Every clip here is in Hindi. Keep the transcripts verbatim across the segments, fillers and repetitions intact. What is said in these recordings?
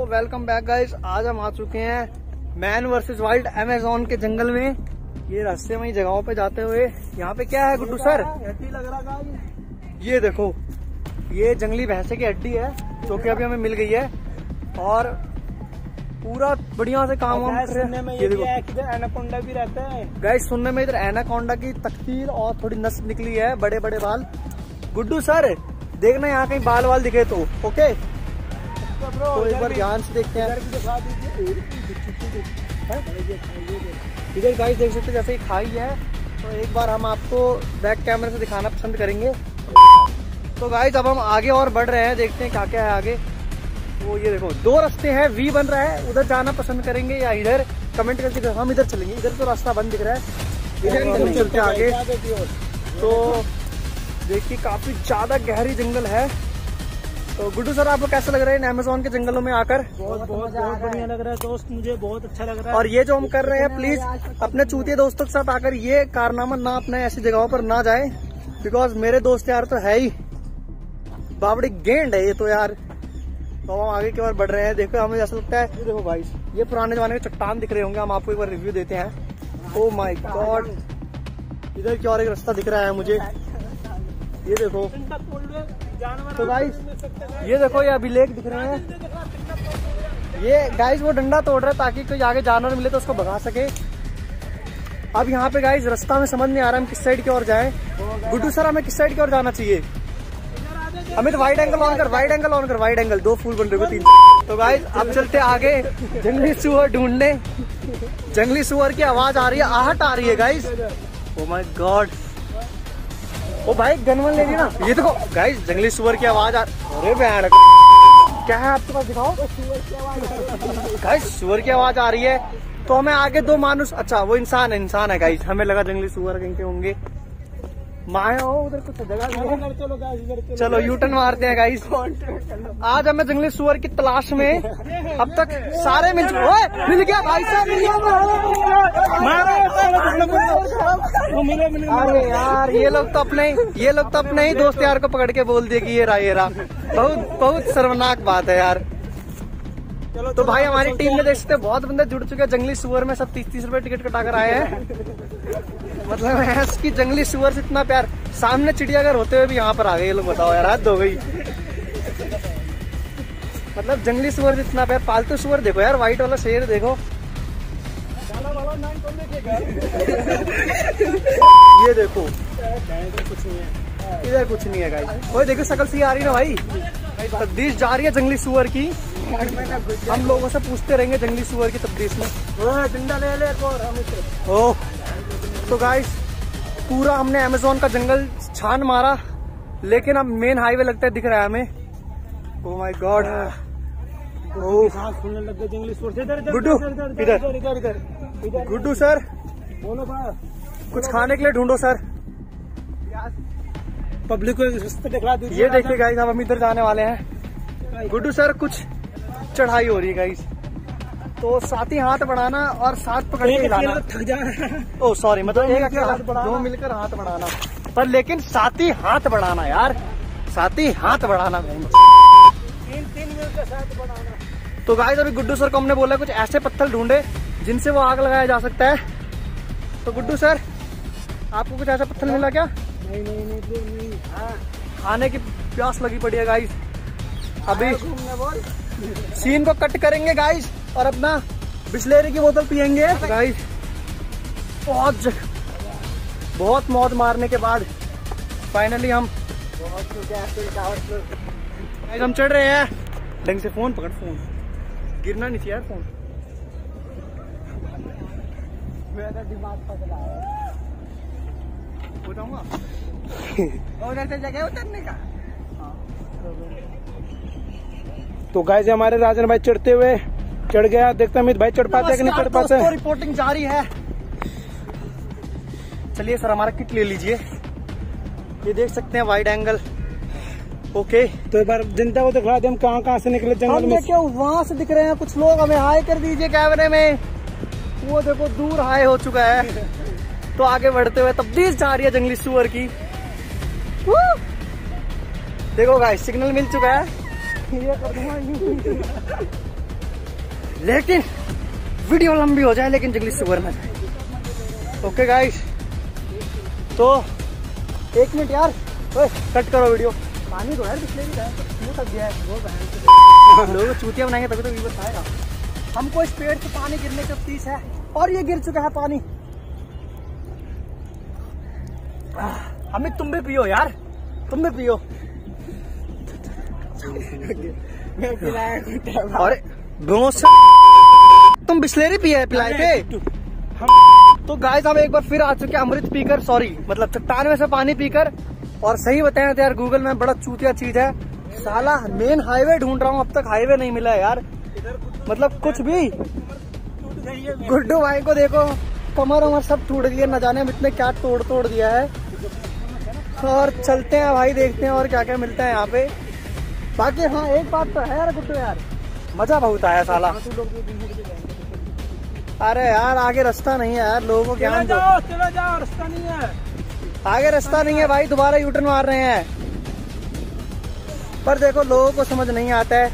सबको वेलकम बैक गाइस। आज हम आ चुके हैं मैन वर्सेस वाइल्ड अमेज़न के जंगल में। ये रास्ते में ही जगहों पे जाते हुए यहाँ पे क्या है गुड्डू सर? हड्डी लग रहा है। ये देखो, ये जंगली भैंसे की हड्डी है जो कि अभी हमें मिल गई है और पूरा बढ़िया से काम वाम सुनने में ये देखो एनाकोंडा भी रहता है गाइस। सुनने में इधर एनाकोंडा की तकदीर और थोड़ी नस निकली है, बड़े बड़े बाल। गुड्डू सर देखना यहाँ कहीं बाल वाल दिखे तो ओके। तो एक बार ध्यान से देखते हैं। इधर गाइस देख सकते जैसे ही खाई है, तो एक बार हम आपको बैक कैमरे से दिखाना पसंद करेंगे। तो गाइस अब हम आगे और बढ़ रहे हैं, देखते हैं क्या क्या है आगे। वो ये देखो दो रास्ते हैं, वी बन रहा है, उधर जाना पसंद करेंगे या इधर, कमेंट करके हम इधर चलेंगे। इधर तो रास्ता बंद दिख रहा है, इधर चलते आगे। तो देखिए काफी ज्यादा गहरी जंगल है। तो गुड्डू सर आपको कैसा लग रहा है अमेज़न के जंगलों में आकर? बहुत बहुत बहुत बढ़िया लग रहा है दोस्त, मुझे बहुत अच्छा लग रहा है। और ये जो हम कर रहे हैं, प्लीज अपने चूतिए दोस्तों के साथ आकर ये कारनामा ना अपने ऐसी जगहों पर ना जाए, बिकॉज मेरे दोस्त यार तो है ही बावड़ी गेंड है ये तो यार। तो हम आगे की बार बढ़ रहे हैं। देखो हमें ऐसा लगता है, देखो भाई ये पुराने जमाने के चट्टान दिख रहे होंगे। हम आपको एक बार रिव्यू देते हैं। ओ माई गॉड, इधर की और एक रास्ता दिख रहा है मुझे, ये देखो। तो गाइस ये देखो ये अभिलेख दिख रहे हैं। ये गाइस वो डंडा तोड़ रहा है ताकि कोई आगे जानवर मिले तो उसको भगा सके। अब यहाँ पे गाइस रास्ता में समझ नहीं आ रहा है हम किस साइड की ओर जाएं। गुड्डू सर हमें किस साइड की ओर जाना चाहिए? अमित वाइड एंगल ऑन कर, वाइड एंगल ऑन कर, वाइड एंगल। दो फूल बन रहे हो, तीन। तो गाइस अब चलते आगे जंगली सुअर ढूंढने। जंगली सुअर की आवाज आ रही है, आहट आ रही है गाइस। ओ माय गॉड, ओ भाई गनवन ले ना। ये देखो गाइस जंगली सुअर की आवाज आ। अरे भैया क्या है आपके पास, दिखाओ। गाइस सुअर की आवाज आ रही है। तो हमें आगे दो मानुस, अच्छा वो इंसान है, इंसान है गाइस। हमें लगा जंगली सुअर कहीं के होंगे। माया हो उधर कुछ जगह, चलो यूटर्न मारते हैं गाइस। आज हमें जंगली सुअर की तलाश में अब तक सारे मिल चुके। मिल गया भाई साहब, मिल गया। अरे यार ये लोग तो अपने ये लोग तो अपने ही दोस्त यार को पकड़ के बोल दिए कि ये राय रा। बहुत बहुत शर्मनाक बात है यार। तो भाई हमारी टीम में देख सकते बहुत बंदे जुड़ चुके हैं जंगली सुअर में। सब तीस तीस रुपए टिकट कटाकर आए हैं। मतलब है इसकी जंगली सुअर से इतना प्यार। सामने चिड़ियाघर होते हुए भी यहाँ पर आ गए ये लोग, बताओ यार, हद हो गई। मतलब जंगली सुअर से इतना प्यार। पालतू सुअर देखो यार, व्हाइट वाला शेर देखो। ये देखो कुछ नहीं है, इधर कुछ नहीं है गाइस। ओए देखो शकल सी आ रही ना भाई। तब्दीश जा रही है जंगली सुअर की। हम लोगों से पूछते रहेंगे जंगली सुअर की तब्दीश में। डंडा ले ले और हम इसे। ओह तो गाइस पूरा हमने अमेज़न का जंगल छान मारा, लेकिन अब मेन हाईवे लगता है दिख रहा है हमें। ओह माय गॉड, जंगली सुअर से। गुड्डू इधर इधर गुड्डू सर बोलो, कुछ खाने के लिए ढूंढो सर। पब्लिक को दिखला दीजिए। ये देखिए गाइस अब हम इधर जाने वाले हैं। गुड्डू सर कुछ चढ़ाई हो रही है गाइस, तो साथ ही हाथ बढ़ाना और साथ पकड़ के हिलाना। थक जाना, ओ सॉरी, मतलब एक अकेला दो मिलकर हाथ बढ़ाना, पर लेकिन साथ ही हाथ बढ़ाना यार, साथ ही हाथ बढ़ाना तीन तीन मिलकर साथ बढ़ाना। तो गाइस अभी गुड्डू सर को हमने बोला कुछ ऐसे पत्थर ढूंढे जिनसे वो आग लगाया जा सकता है। तो गुड्डू सर आपको कुछ ऐसा पत्थर मिला क्या? नहीं नहीं नहीं नहीं। हाँ खाने की प्यास लगी पड़ी है गाइस। अभी सीन को कट करेंगे गाइस और अपना बिस्लेरी की बोतल पियेंगे गाइस। बहुत बहुत मौत मारने के बाद फाइनली हम गाइस हम चढ़ रहे हैं। ढंग से फोन पकड़, फोन गिरना नहीं चाहिए फोन। मेरा दिमाग पकड़ा हो जाऊंगा और ऐसे जगह उतरने का। तो गाइस हमारे राजन भाई चढ़ते हुए चढ़ गया। देखता अमित भाई चढ़ पाते हैं कि नहीं चढ़ पाते हैं। रिपोर्टिंग जारी है। चलिए सर हमारा किट ले लीजिए। ये देख सकते हैं वाइड एंगल। ओके तो एक बार जनता को दिखा दे हम कहाँ कहाँ से निकले जंगल में। क्या वहाँ से दिख रहे हैं कुछ लोग, हमें हाई कर दीजिए कैमरे में। वो देखो दूर हाई हो चुका है। तो आगे बढ़ते हुए तब्दीश जा रही है जंगली सुअर की। देखो गाइस सिग्नल मिल चुका है। लेकिन वीडियो लंबी हो जाए, लेकिन जंगली सुअर ना जाए। ओके गाइस, तो एक मिनट यार, ओए कट करो वीडियो। पानी तो यार पिछले भी तक गया है, वो बहन लोग चूतिया बनाएंगे तभी तो व्यूअर्स आएगा। हमको इस पेड़ से पानी गिरने का तीस है और ये गिर चुका है पानी। हमें तुम भी पियो यार, तुम भी पियो। अरे तुम बिस्लेरी पिए पिलाए थे। तो गाइस हम एक बार फिर आ चुके हैं अमृत पीकर, सॉरी मतलब चट्टान में से पानी पीकर। और सही बताया तो यार गूगल में बड़ा चूतिया चीज है साला। मेन हाईवे ढूंढ रहा हूँ, अब तक हाईवे नहीं मिला है यार। मतलब कुछ भी, गुड्डू भाई को देखो कमर उमर सब टूट गई है, न जाने इतने क्या तोड़ तोड़ दिया है। और चलते हैं भाई, देखते हैं और क्या क्या मिलता है यहाँ पे। बाकी हाँ एक बात तो है यार गुड्डू यार, मजा बहुत आया साला। अरे यार आगे रास्ता नहीं है यार, लोगों को ज्ञान दो। चला जाओ, रास्ता नहीं है, आगे रास्ता नहीं है भाई, दोबारा यूटर्न मार रहे हैं। पर देखो लोगों को समझ नहीं आता है।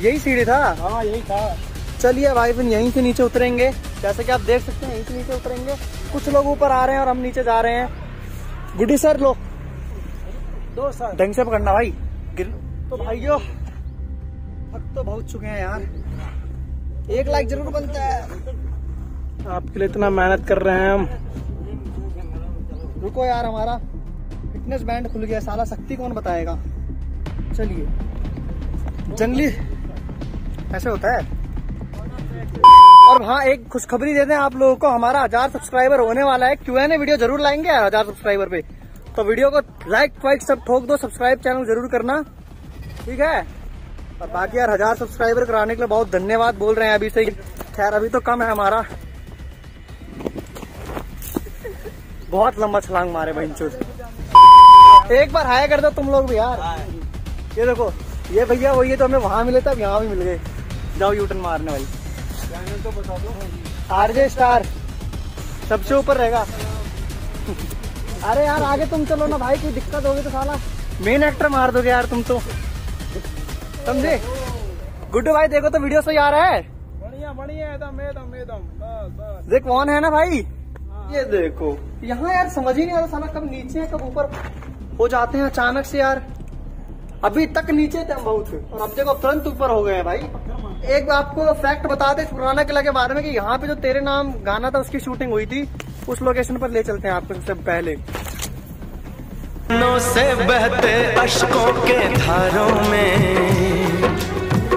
यही सीढ़ी था? हाँ यही था। चलिए भाई फिर यहीं से नीचे उतरेंगे, जैसे कि आप देख सकते हैं यहीं से नीचे उतरेंगे। कुछ लोग ऊपर आ रहे हैं और हम नीचे जा रहे हैं। गुड्डी सर लो, दो सर ढंग से पकड़ना भाई। तो भाइयों थक तो बहुत चुके हैं यार, एक लाइक जरूर बनता है। आपके लिए इतना मेहनत कर रहे हैं हम। रुको यार, हमारा फिटनेस बैंड खुल गया साला, सख्ती कौन बताएगा। चलिए जंगली ऐसे होता है। और हाँ एक खुशखबरी देते हैं आप लोगों को, हमारा हजार सब्सक्राइबर होने वाला है। क्यू एन ए वीडियो जरूर लाएंगे हजार सब्सक्राइबर पे, तो वीडियो को लाइक वाइक सब ठोक दो, सब्सक्राइब चैनल जरूर करना, ठीक है। और बाकी यार हजार सब्सक्राइबर कराने के लिए बहुत धन्यवाद बोल रहे हैं अभी से। खैर अभी तो कम है हमारा, बहुत लंबा छलांग मारे भाई चोट। एक बार हाय कर दो तुम लोग भी यार। ये देखो ये भैया वही है तो हमें वहाँ मिले थे, अब यहाँ भी मिल गए। जाओ यूटर्न मारने भाई। चैनल तो बता दो, आरजे स्टार सबसे ऊपर रहेगा। अरे यार आगे तुम चलो ना भाई, कोई दिक्कत होगी तो साला मेन एक्टर मार दोगे यार तुम तो, समझे। गुड्डू भाई देखो तो वीडियो सही आ रहा है, बढ़िया बढ़िया एकदम एकदम एकदम। देख कौन है ना भाई, ये देखो यहाँ यार समझ ही नहीं आता साला, कब नीचे कब ऊपर हो जाते हैं अचानक से यार। अभी तक नीचे थे हम बहुत, और अब देखो तुरंत ऊपर हो गए हैं भाई। एक आपको फैक्ट बता दे पुराना किला के बारे में कि यहाँ पे जो तेरे नाम गाना था उसकी शूटिंग हुई थी, उस लोकेशन पर ले चलते हैं आपको। सबसे पहले से बहते अश्कों के धारों में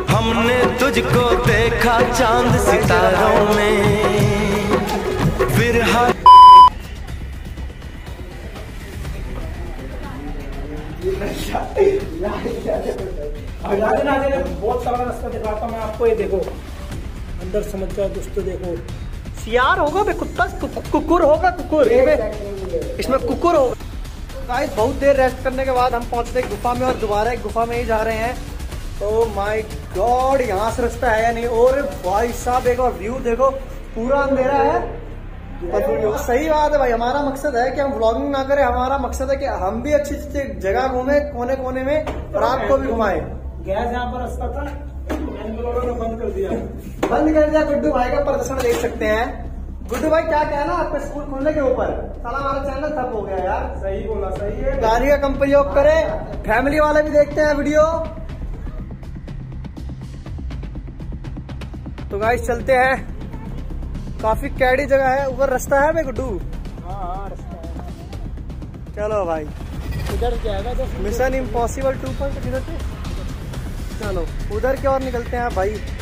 हमने तुझको देखा चांद सितारों में फिर बहुत सारा रास्ता दिखाता मैं आपको। ये देखो अंदर समझ जाओ दोस्तों, देखो सियार होगा बे, कुत्ता कुकुर होगा, कुकुर इसमें कुकुर होगा। गाइस बहुत देर रेस्ट करने के बाद हम पहुंचते हैं गुफा में, और दोबारा एक गुफा में ही जा रहे हैं। ओ माय गॉड यहाँ से रास्ता है या नहीं। और भाई साहब एक और व्यू देखो, पूरा अंधेरा है। सही बात है भाई, हमारा मकसद है कि हम व्लॉगिंग ना करें, हमारा मकसद है कि हम भी अच्छी अच्छी जगह घूमें कोने कोने में, और आपको भी घुमाएं। गैस यहाँ पर रास्ता था, बंद कर दिया बंद कर दिया। गुड्डू भाई का प्रदर्शन देख सकते हैं। गुड्डू भाई क्या कहना आपके स्कूल खुलने के ऊपर, साला हमारा चैनल ठप हो गया यार। सही बोला, सही है। गाड़ी का कम प्रयोग करे, फैमिली वाले भी देखते हैं वीडियो। तो गाइस चलते हैं, काफी कैडी जगह है। ऊपर रास्ता है भाई गुड्डू? हाँ रास्ता है। चलो भाई उधर जाएगा तो मिशन इम्पॉसिबल टू पॉइंट, चलो उधर की ओर निकलते हैं भाई।